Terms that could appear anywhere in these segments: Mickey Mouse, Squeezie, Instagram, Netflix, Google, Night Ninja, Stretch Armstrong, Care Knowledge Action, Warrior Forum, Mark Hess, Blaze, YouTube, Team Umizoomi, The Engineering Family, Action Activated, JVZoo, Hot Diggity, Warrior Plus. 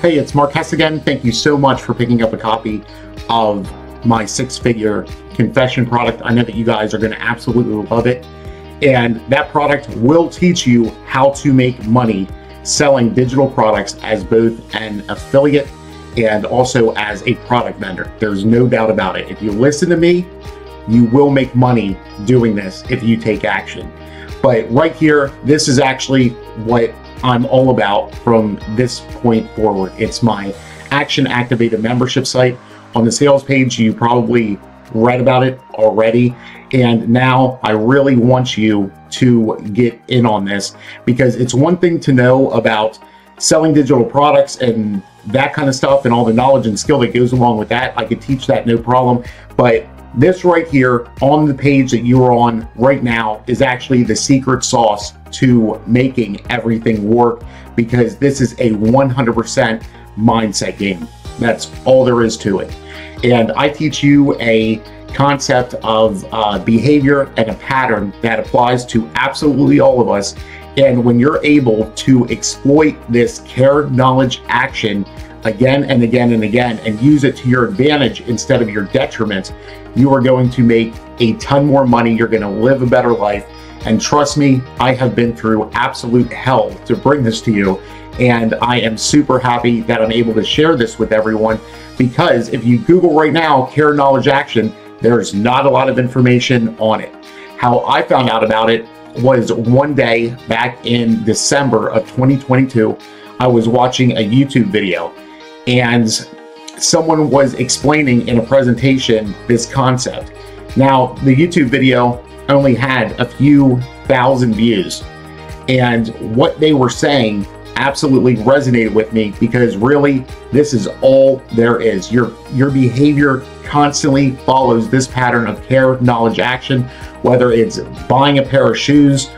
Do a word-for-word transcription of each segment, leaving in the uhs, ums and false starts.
Hey, it's Mark Hess again. Thank you so much for picking up a copy of my six-figure confession product. I know that you guys are going to absolutely love it. And that product will teach you how to make money selling digital products as both an affiliate and also as a product vendor. There's no doubt about it. If you listen to me, you will make money doing this if you take action. But right here, this is actually what I'm all about from this point forward. It's my Action Activated membership site. On the sales page, you probably read about it already. And now I really want you to get in on this, because it's one thing to know about selling digital products and that kind of stuff and all the knowledge and skill that goes along with that. I could teach that, no problem. But this right here on the page that you're on right now is actually the secret sauce to making everything work, because this is a one hundred percent mindset game. That's all there is to it. And I teach you a concept of uh, behavior and a pattern that applies to absolutely all of us. And when you're able to exploit this care, knowledge, action again and again and again, and use it to your advantage instead of your detriment, you are going to make a ton more money. You're going to live a better life. And trust me, I have been through absolute hell to bring this to you. And I am super happy that I'm able to share this with everyone, because if you Google right now, Care Knowledge Action, there's not a lot of information on it. How I found out about it was one day back in December of twenty twenty-two, I was watching a YouTube video and someone was explaining in a presentation this concept. Now, the YouTube video only had a few thousand views, and what they were saying absolutely resonated with me, because really this is all there is. Your, your behavior constantly follows this pattern of care, knowledge, action, whether it's buying a pair of shoes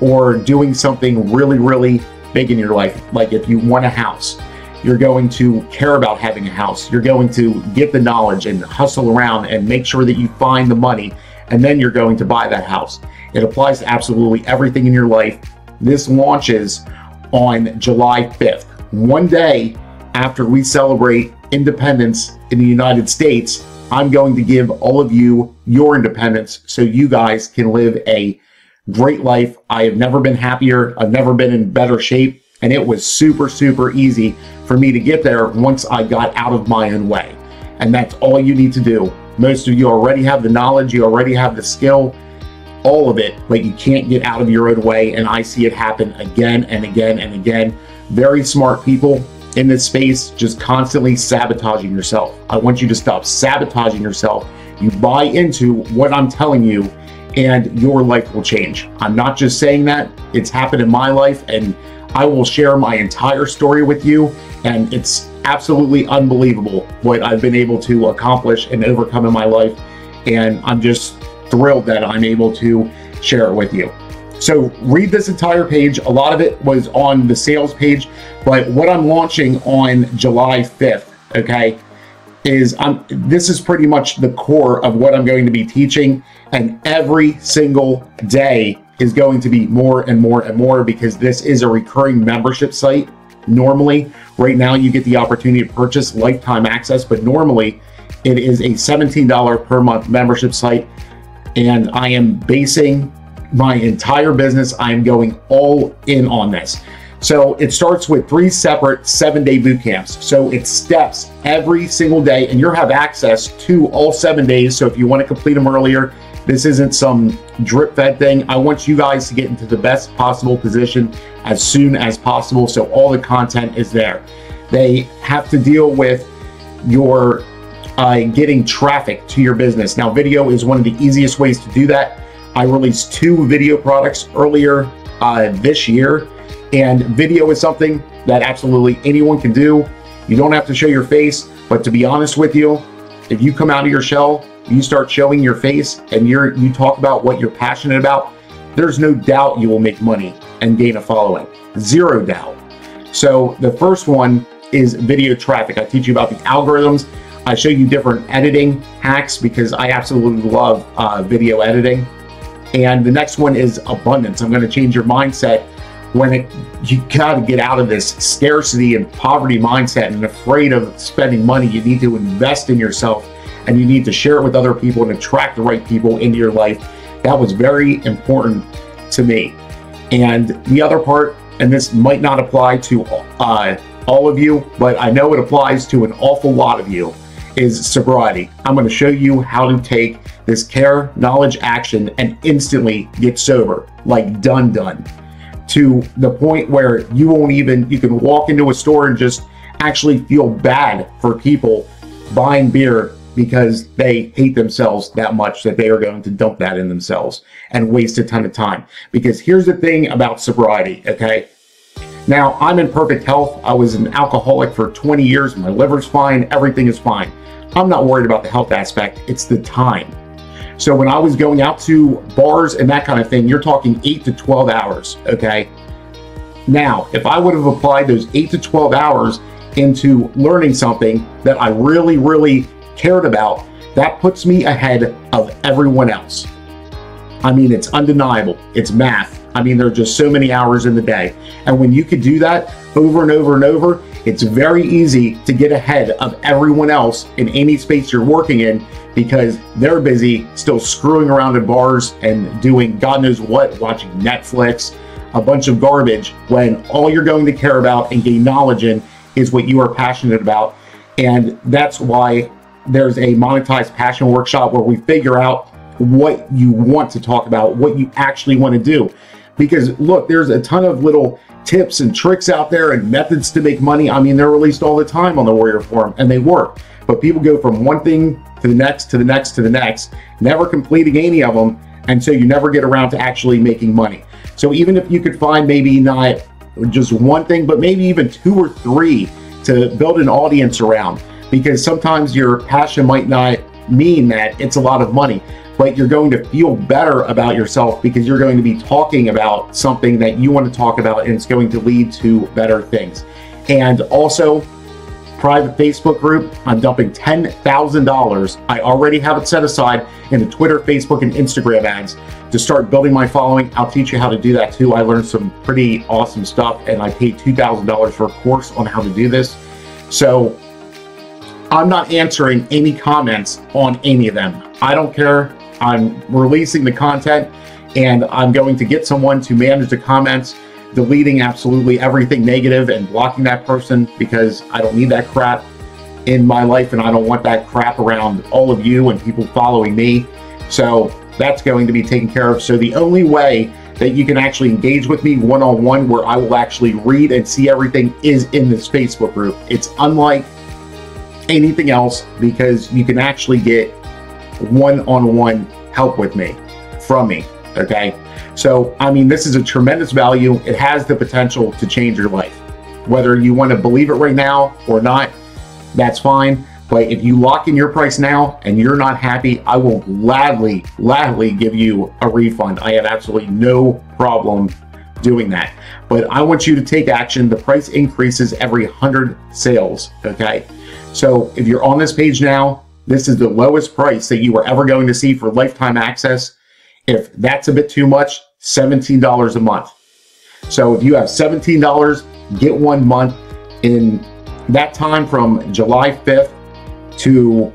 or doing something really, really big in your life. Like if you want a house, you're going to care about having a house. You're going to get the knowledge and hustle around and make sure that you find the money, and then you're going to buy that house. It applies to absolutely everything in your life. This launches on July fifth, one day after we celebrate independence in the United States. I'm going to give all of you your independence so you guys can live a great life. I have never been happier. I've never been in better shape. And it was super, super easy for me to get there once I got out of my own way. And that's all you need to do. Most of you already have the knowledge. You already have the skill, all of it, but you can't get out of your own way. And I see it happen again and again and again. Very smart people in this space just constantly sabotaging yourself. I want you to stop sabotaging yourself. You buy into what I'm telling you and your life will change. I'm not just saying that. It's happened in my life, and I will share my entire story with you. And it's absolutely unbelievable what I've been able to accomplish and overcome in my life. And I'm just thrilled that I'm able to share it with you. So read this entire page. A lot of it was on the sales page, but what I'm launching on July fifth, okay, is I'm, this is pretty much the core of what I'm going to be teaching. And every single day is going to be more and more and more, because this is a recurring membership site. Normally, right now you get the opportunity to purchase lifetime access, but normally it is a seventeen dollars per month membership site. And I am basing my entire business, I am going all in on this. So it starts with three separate seven-day boot camps. So it's steps every single day, and you'll have access to all seven days. So if you want to complete them earlier, this isn't some drip-fed thing. I want you guys to get into the best possible position as soon as possible. So all the content is there. They have to deal with your uh, getting traffic to your business. Now, video is one of the easiest ways to do that. I released two video products earlier uh, this year, and video is something that absolutely anyone can do. You don't have to show your face, but to be honest with you, if you come out of your shell, you start showing your face, and you're, you talk about what you're passionate about, there's no doubt you will make money and gain a following. Zero doubt. So the first one is video traffic. I teach you about the algorithms. I show you different editing hacks, because I absolutely love uh, video editing. And the next one is abundance. I'm going to change your mindset when it, you gotta get out of this scarcity and poverty mindset and afraid of spending money. You need to invest in yourself, and you need to share it with other people and attract the right people into your life. That was very important to me. And the other part, and this might not apply to uh, all of you, but I know it applies to an awful lot of you, is sobriety. I'm gonna show you how to take this care, knowledge, action, and instantly get sober, like done done, to the point where you won't even, you can walk into a store and just actually feel bad for people buying beer because they hate themselves that much that they are going to dump that in themselves and waste a ton of time. Because here's the thing about sobriety, okay? Now, I'm in perfect health. I was an alcoholic for twenty years. My liver's fine, everything is fine. I'm not worried about the health aspect, it's the time. So when I was going out to bars and that kind of thing, you're talking eight to twelve hours, okay? Now, if I would have applied those eight to twelve hours into learning something that I really, really cared about, that puts me ahead of everyone else. I mean, it's undeniable, it's math. I mean, there are just so many hours in the day. And when you could do that over and over and over, it's very easy to get ahead of everyone else in any space you're working in, because they're busy still screwing around in bars and doing God knows what, watching Netflix, a bunch of garbage, when all you're going to care about and gain knowledge in is what you are passionate about. And that's why there's a monetized passion workshop where we figure out what you want to talk about, what you actually want to do. Because look, there's a ton of little tips and tricks out there and methods to make money. I mean, they're released all the time on the Warrior Forum, and they work. But people go from one thing to the next, to the next, to the next, never completing any of them. And so you never get around to actually making money. So even if you could find maybe not just one thing, but maybe even two or three to build an audience around, because sometimes your passion might not mean that it's a lot of money, but you're going to feel better about yourself because you're going to be talking about something that you want to talk about, and it's going to lead to better things. And also, private Facebook group, I'm dumping ten thousand dollars. I already have it set aside in the Twitter, Facebook, and Instagram ads to start building my following. I'll teach you how to do that too. I learned some pretty awesome stuff, and I paid two thousand dollars for a course on how to do this. So I'm not answering any comments on any of them. I don't care. I'm releasing the content, and I'm going to get someone to manage the comments, deleting absolutely everything negative and blocking that person, because I don't need that crap in my life, and I don't want that crap around all of you and people following me. So that's going to be taken care of. So the only way that you can actually engage with me one-on-one, where I will actually read and see everything, is in this Facebook group. It's unlike anything else, because you can actually get one-on-one help with me, from me, okay? So, I mean, this is a tremendous value. It has the potential to change your life. Whether you want to believe it right now or not, that's fine. But if you lock in your price now and you're not happy, I will gladly, gladly give you a refund. I have absolutely no problem doing that. But I want you to take action. The price increases every one hundred sales, okay? So if you're on this page now, this is the lowest price that you are ever going to see for lifetime access. If that's a bit too much, seventeen dollars a month. So if you have seventeen dollars, get one month. In that time from July fifth to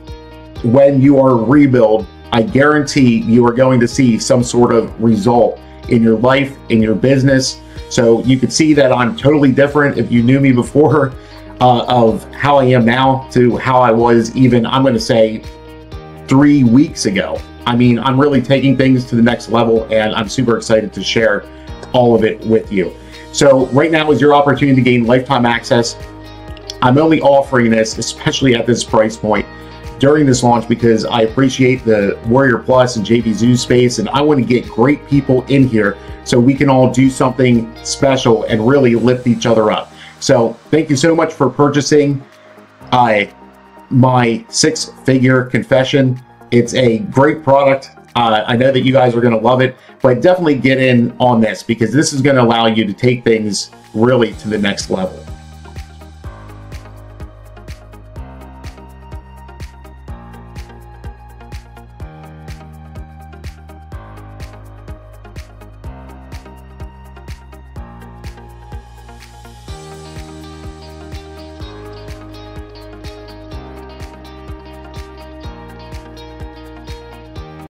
when you are rebuild, I guarantee you are going to see some sort of result in your life, in your business. So you could see that I'm totally different if you knew me before. Uh, of how I am now to how I was even, I'm gonna say, three weeks ago. I mean, I'm really taking things to the next level, and I'm super excited to share all of it with you. So right now is your opportunity to gain lifetime access. I'm only offering this, especially at this price point, during this launch, because I appreciate the Warrior Plus and J V Zoo space, and I wanna get great people in here so we can all do something special and really lift each other up. So thank you so much for purchasing uh, my six-figure confession. It's a great product. Uh, I know that you guys are gonna love it, but definitely get in on this, because this is gonna allow you to take things really to the next level.